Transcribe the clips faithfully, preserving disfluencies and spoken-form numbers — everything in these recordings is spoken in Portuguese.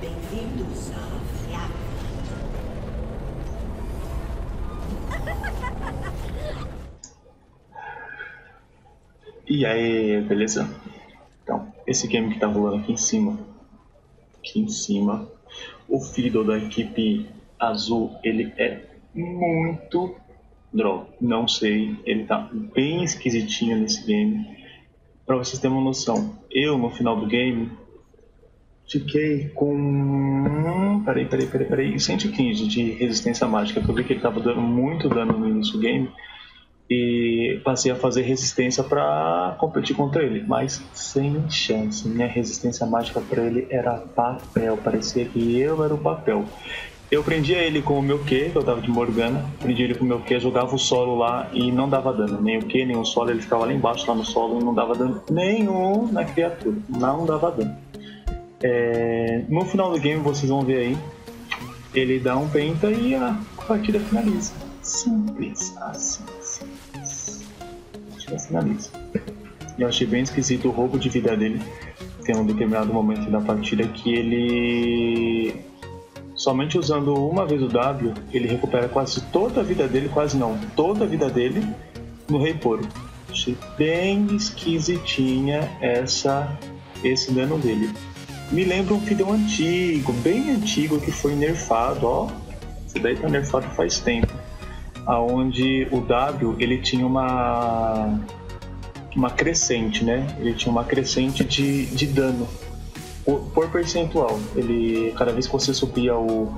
Bem-vindos ao viagem. E aí, beleza? Então, esse game que tá rolando aqui em cima, aqui em cima, o Fiddle da equipe azul, ele é muito droga, não sei, ele tá bem esquisitinho nesse game. Pra vocês terem uma noção, eu no final do game fiquei com... Peraí, peraí, peraí, peraí, cento e quinze de resistência mágica, porque eu vi que ele tava dando muito dano no início do game e passei a fazer resistência pra competir contra ele, mas sem chance. Minha resistência mágica pra ele era papel, parecia que eu era o papel. Eu prendia ele com o meu Q, que eu tava de Morgana, prendia ele com o meu Q, jogava o solo lá e não dava dano, nem o Q, nem o solo, ele ficava lá embaixo, lá no solo, e não dava dano nenhum na criatura, não dava dano. É... No final do game, vocês vão ver aí, ele dá um penta e a partida finaliza. Simples, assim, simples. Acho que finaliza. Eu achei bem esquisito o roubo de vida dele, tem um determinado momento da partida que ele... Somente usando uma vez o W, ele recupera quase toda a vida dele, quase não, toda a vida dele no Rei Poro. Achei bem esquisitinha essa, esse dano dele. Me lembra um Fiddle antigo, bem antigo, que foi nerfado, ó. Esse daí tá nerfado faz tempo. Aonde o W, ele tinha uma, uma crescente, né? Ele tinha uma crescente de, de dano. Por percentual, ele, cada vez que você subia o,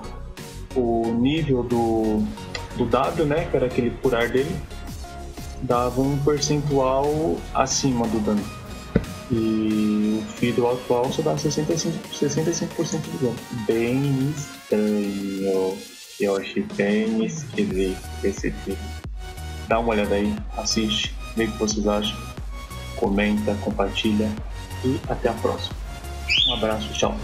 o nível do, do W, né, que era aquele curar dele, dava um percentual acima do dano. E o Fiddle atual só dá sessenta e cinco por cento do dano. Bem estranho. Eu achei bem esquisito esse vídeo. Dá uma olhada aí, assiste, vê o que vocês acham, comenta, compartilha e até a próxima. Um abraço, tchau.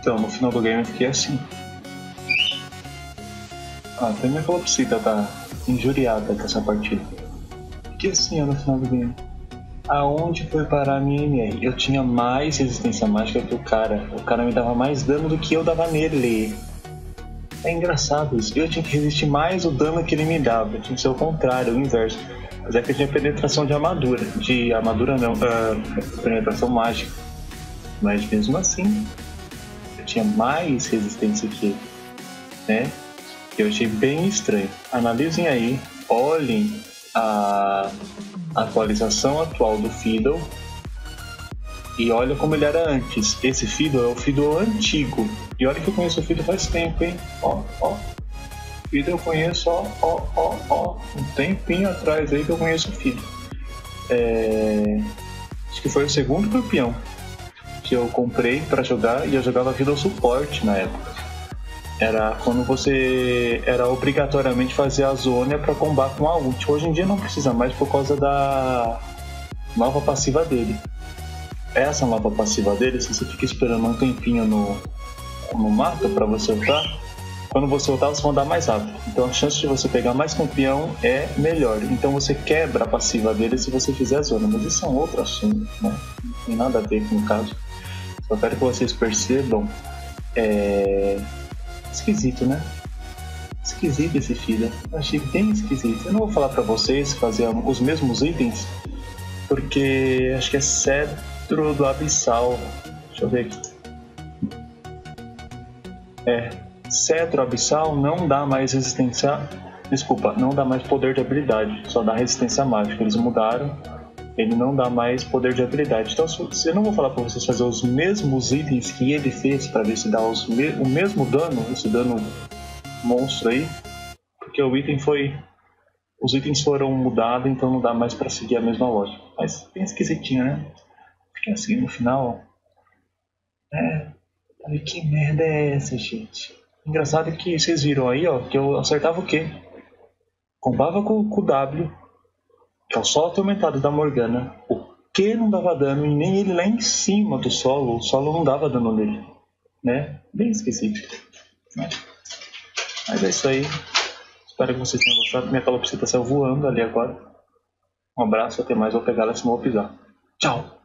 Então, no final do game eu fiquei assim. Ah, até minha calopsita tá injuriada com essa partida. Fiquei assim, ó, no final do game. Aonde foi parar a minha M R? Eu tinha mais resistência mágica que o cara. O cara me dava mais dano do que eu dava nele. É engraçado isso. Eu tinha que resistir mais o dano que ele me dava. Eu tinha que ser o contrário, o inverso. Mas é que eu tinha penetração de armadura. De armadura não, uh, penetração mágica. Mas mesmo assim, eu tinha mais resistência que ele, né? Eu achei bem estranho. Analisem aí, olhem a atualização atual do Fiddle e olha como ele era antes. Esse Fiddle é o Fiddle antigo. E olha que eu conheço o Fiddle faz tempo, hein? Ó, ó. Fiddle eu conheço, ó, ó, ó, ó. Um tempinho atrás aí que eu conheço o Fiddle. É... Acho que foi o segundo campeão que eu comprei pra jogar, e eu jogava Fiddle suporte na época. Era quando você era obrigatoriamente fazer a zônia para combater com a ult. Hoje em dia não precisa mais por causa da nova passiva dele. Essa nova passiva dele, se você fica esperando um tempinho no, no mapa para você ultar, quando você ultar você vai andar mais rápido. Então a chance de você pegar mais campeão é melhor. Então você quebra a passiva dele se você fizer a zônia. Mas isso é um outro assunto, né? Não tem nada a ver com o caso. Só quero que vocês percebam. É... Esquisito, né? Esquisito esse Fiddle. Achei bem esquisito. Eu não vou falar pra vocês fazer os mesmos itens, porque acho que é Cetro do Abissal. Deixa eu ver aqui. É, Cetro Abissal não dá mais resistência... Desculpa, não dá mais poder de habilidade, só dá resistência mágica. Eles mudaram, ele não dá mais poder de habilidade. Então eu não vou falar para vocês fazer os mesmos itens que ele fez para ver se dá os me o mesmo dano, esse dano monstro aí, porque o item foi... os itens foram mudados, então não dá mais para seguir a mesma lógica. Mas bem esquisitinho, né? Porque assim, no final... É... Olha que merda é essa, gente? Engraçado que vocês viram aí, ó, que eu acertava o quê? Combava com, com o W, que é o solo atormentado da Morgana. O que não dava dano, e nem ele lá em cima do solo, o solo não dava dano nele, né? Bem esquecido, né? Mas é isso aí. Espero que vocês tenham gostado. Minha calopsita saiu voando ali agora. Um abraço, até mais. Vou pegar ela, senão vou pisar. Tchau!